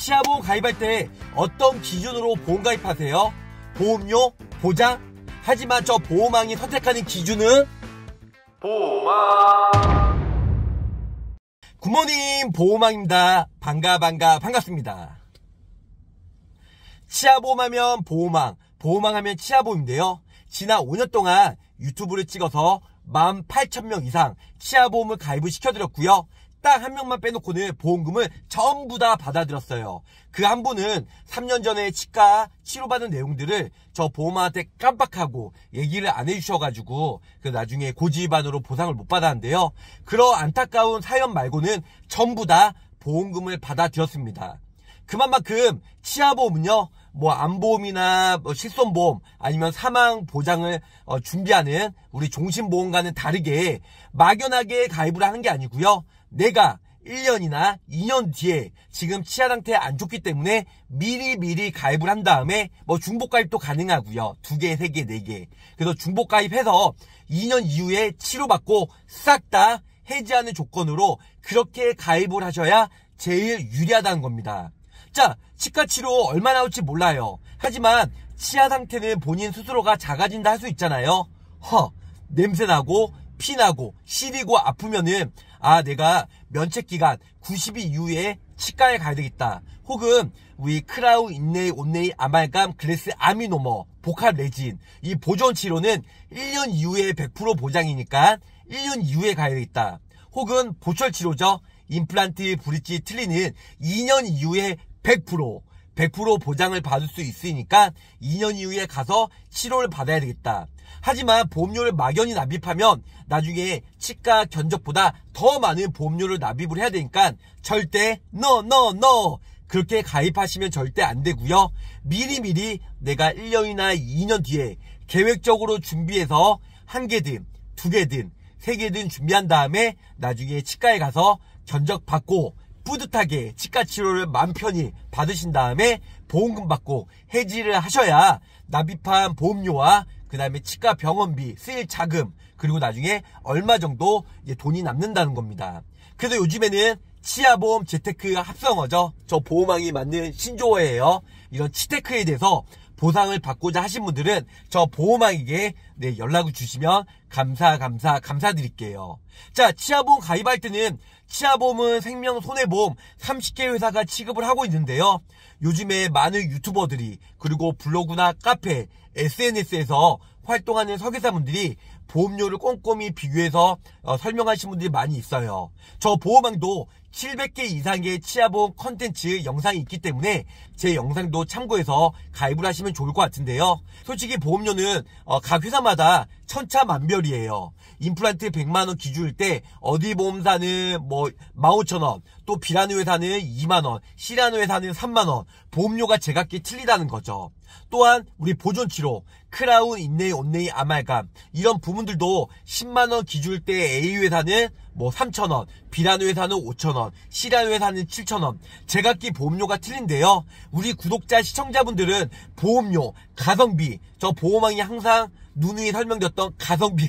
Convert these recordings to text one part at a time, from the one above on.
치아보험 가입할 때 어떤 기준으로 보험 가입하세요? 보험료? 보장? 하지만 저 보험왕이 선택하는 기준은 보험왕! 굿모닝, 보험왕입니다. 반갑습니다. 치아보험 하면 보험왕, 보험왕 하면 치아보험인데요. 지난 5년 동안 유튜브를 찍어서 18,000명 이상 치아보험을 가입을 시켜드렸고요. 딱 한 명만 빼놓고는 보험금을 전부 다 받아들였어요. 그 한 분은 3년 전에 치과 치료받은 내용들을 저 보험한테 깜빡하고 얘기를 안 해주셔가지고 나중에 고지위반으로 보상을 못 받았는데요. 그런 안타까운 사연 말고는 전부 다 보험금을 받아들였습니다. 그만큼 치아보험은요, 안보험이나 실손보험 아니면 사망보장을 준비하는 우리 종신보험과는 다르게 막연하게 가입을 하는 게 아니고요. 내가 1년이나 2년 뒤에 지금 치아 상태 안 좋기 때문에 미리 가입을 한 다음에 중복 가입도 가능하고요. 2개, 3개, 4개. 그래서 중복 가입해서 2년 이후에 치료받고 싹 다 해지하는 조건으로 그렇게 가입을 하셔야 제일 유리하다는 겁니다. 자, 치과 치료 얼마 나올지 몰라요. 하지만 치아 상태는 본인 스스로가 작아진다 할 수 있잖아요. 냄새나고 피나고 시리고 아프면은 내가 면책기간 90일 이후에 치과에 가야 되겠다. 혹은 우리 크라운 인레이 온레이 아말감 글래스 아미노머 보카 레진 이 보존 치료는 1년 이후에 100% 보장이니까 1년 이후에 가야 되겠다. 혹은 보철 치료죠. 임플란트 브릿지 틀리는 2년 이후에 100% 보장을 받을 수 있으니까 2년 이후에 가서 치료를 받아야 되겠다. 하지만 보험료를 막연히 납입하면 나중에 치과 견적보다 더 많은 보험료를 납입을 해야 되니까 절대 no. 그렇게 가입하시면 절대 안 되고요. 미리 내가 1년이나 2년 뒤에 계획적으로 준비해서 1개든 2개든 3개든 준비한 다음에 나중에 치과에 가서 견적 받고 뿌듯하게 치과 치료를 마음 편히 받으신 다음에 보험금 받고 해지를 하셔야 납입한 보험료와 그 다음에 치과 병원비 쓰일 자금 그리고 나중에 얼마 정도 이제 돈이 남는다는 겁니다. 그래서 요즘에는 치아보험 재테크 합성어죠. 저 보험왕이 만든 신조어예요. 이런 치테크에 대해서 보상을 받고자 하신 분들은 저 보험왕에게 연락을 주시면 감사드릴게요. 자, 치아보험 가입할 때는 치아보험은 생명손해보험 30개 회사가 취급을 하고 있는데요. 요즘에 많은 유튜버들이 그리고 블로그나 카페, SNS에서 활동하는 설계사분들이 보험료를 꼼꼼히 비교해서 설명하신 분들이 많이 있어요. 저 보험왕도 700개 이상의 치아보험 컨텐츠 영상이 있기 때문에 제 영상도 참고해서 가입을 하시면 좋을 것 같은데요. 솔직히 보험료는 각 회사마다 천차만별이에요. 임플란트 100만원 기준일 때 어디 보험사는 15,000원, 또 B라는 회사는 2만원, C라는 회사는 3만원, 보험료가 제각기 틀리다는 거죠. 또한 우리 보존치료, 크라운, 인레이, 온레이, 아말감 이런 부분들도 10만원 기준일 때 A 회사는 3,000원, B라는 회사는 5,000원, C라는 회사는 7,000원 제각기 보험료가 틀린데요. 우리 구독자 시청자분들은 보험료, 가성비 저 보험왕이 항상 누누이 설명드렸던 가성비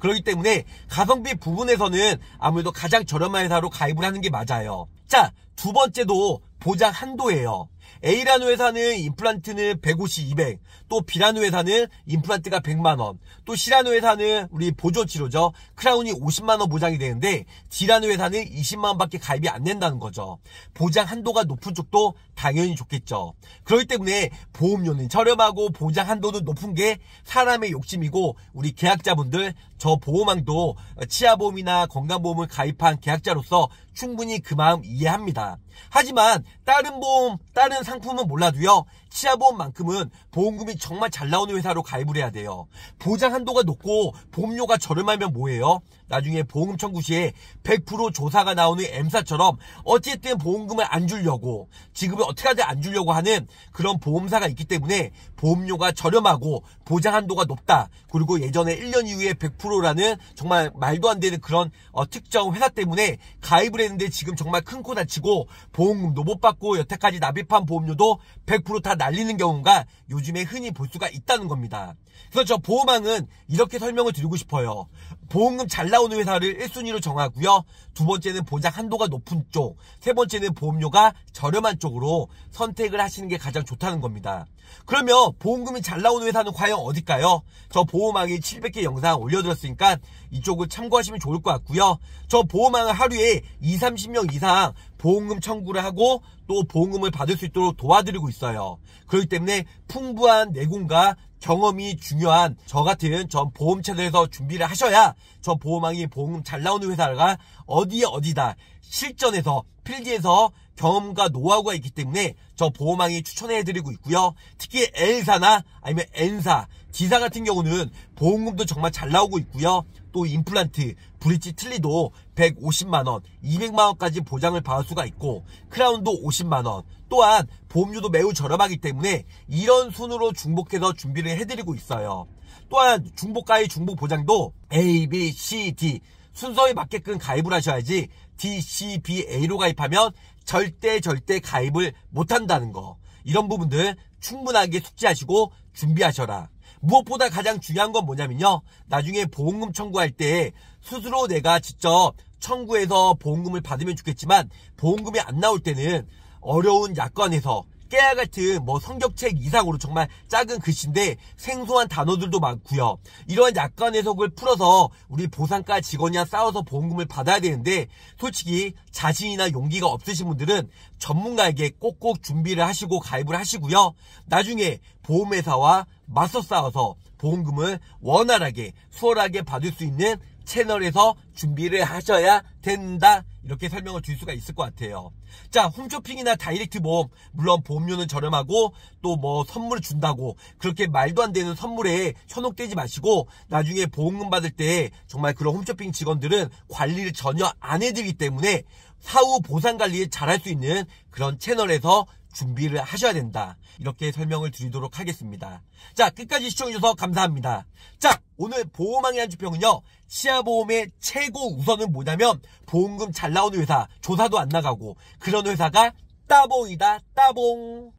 그렇기 때문에 가성비 부분에서는 아무래도 가장 저렴한 회사로 가입을 하는 게 맞아요. 자, 두 번째도 보장 한도예요. A라는 회사는 임플란트는 150, 200, 또 B라는 회사는 임플란트가 100만원, 또 C라는 회사는 우리 보존치료죠. 크라운이 50만원 보장이 되는데 D라는 회사는 20만원밖에 가입이 안 된다는 거죠. 보장 한도가 높은 쪽도 당연히 좋겠죠. 그렇기 때문에 보험료는 저렴하고 보장 한도는 높은 게 사람의 욕심이고 우리 계약자분들 저 보험왕도 치아보험이나 건강보험을 가입한 계약자로서 충분히 그 마음 이해합니다. 하지만 다른 보험, 다른 상품은 몰라도요. 치아보험만큼은 보험금이 정말 잘 나오는 회사로 가입을 해야 돼요. 보장 한도가 높고 보험료가 저렴하면 뭐예요? 나중에 보험금 청구 시에 100% 조사가 나오는 M사처럼 어쨌든 보험금을 안 주려고 지급을 어떻게든 안 주려고 하는 그런 보험사가 있기 때문에 보험료가 저렴하고 보장 한도가 높다. 그리고 예전에 1년 이후에 100%라는 정말 말도 안 되는 그런 특정 회사 때문에 가입을 했는데 지금 정말 큰 코 다치고 보험금도 못 받고 여태까지 납입한 보험료도 100% 다 날리는 경우가 요즘에 흔히 볼 수가 있다는 겁니다. 그래서 저 보험왕은 이렇게 설명을 드리고 싶어요. 보험금 잘 나오는 나오는 회사를 1순위로 정하고요. 두 번째는 보장 한도가 높은 쪽, 세 번째는 보험료가 저렴한 쪽으로 선택을 하시는 게 가장 좋다는 겁니다. 그러면 보험금이 잘 나오는 회사는 과연 어딜까요? 저 보험왕이 700개 영상 올려드렸으니까 이쪽을 참고하시면 좋을 것 같고요. 저 보험왕은 하루에 20-30명 이상 보험금 청구를 하고 또 보험금을 받을 수 있도록 도와드리고 있어요. 그렇기 때문에 풍부한 내공과 경험이 중요한 저 같은 전 보험 채널에서 준비를 하셔야 저 보험왕이 보험금 잘 나오는 회사가 어디에 어디다 실전에서 필드에서 경험과 노하우가 있기 때문에 저 보험왕이 추천해드리고 있고요. 특히 L사나 아니면 N사, D사 같은 경우는 보험금도 정말 잘 나오고 있고요. 또 임플란트, 브릿지 틀리도 150만원, 200만원까지 보장을 받을 수가 있고 크라운도 50만원, 또한 보험료도 매우 저렴하기 때문에 이런 순으로 중복해서 준비를 해드리고 있어요. 또한 중복가입 중복 보장도 A, B, C, D 순서에 맞게끔 가입을 하셔야지 D, C, B, A로 가입하면 절대 가입을 못한다는 거, 이런 부분들 충분하게 숙지하시고 준비하셔라. 무엇보다 가장 중요한 건 뭐냐면요, 나중에 보험금 청구할 때 스스로 내가 직접 청구해서 보험금을 받으면 좋겠지만 보험금이 안 나올 때는 어려운 약관에서 깨알 같은 뭐 성격책 이상으로 정말 작은 글씨인데 생소한 단어들도 많고요. 이러한 약관 해석을 풀어서 우리 보상과 직원이랑 싸워서 보험금을 받아야 되는데 솔직히 자신이나 용기가 없으신 분들은 전문가에게 꼭꼭 준비를 하시고 가입을 하시고요. 나중에 보험회사와 맞서 싸워서 보험금을 원활하게 수월하게 받을 수 있는 채널에서 준비를 하셔야 된다, 이렇게 설명을 줄 수가 있을 것 같아요. 자, 홈쇼핑이나 다이렉트 보험, 물론 보험료는 저렴하고 또 뭐 선물을 준다고 그렇게 말도 안 되는 선물에 현혹되지 마시고 나중에 보험금 받을 때 정말 그런 홈쇼핑 직원들은 관리를 전혀 안 해드리기 때문에 사후 보상관리를 잘할 수 있는 그런 채널에서 준비를 하셔야 된다, 이렇게 설명을 드리도록 하겠습니다. 자, 끝까지 시청해주셔서 감사합니다. 자, 오늘 보험왕의 한 주평은요, 치아보험의 최고 우선은 뭐냐면 보험금 잘 나오는 회사, 조사도 안 나가고 그런 회사가 따봉이다, 따봉.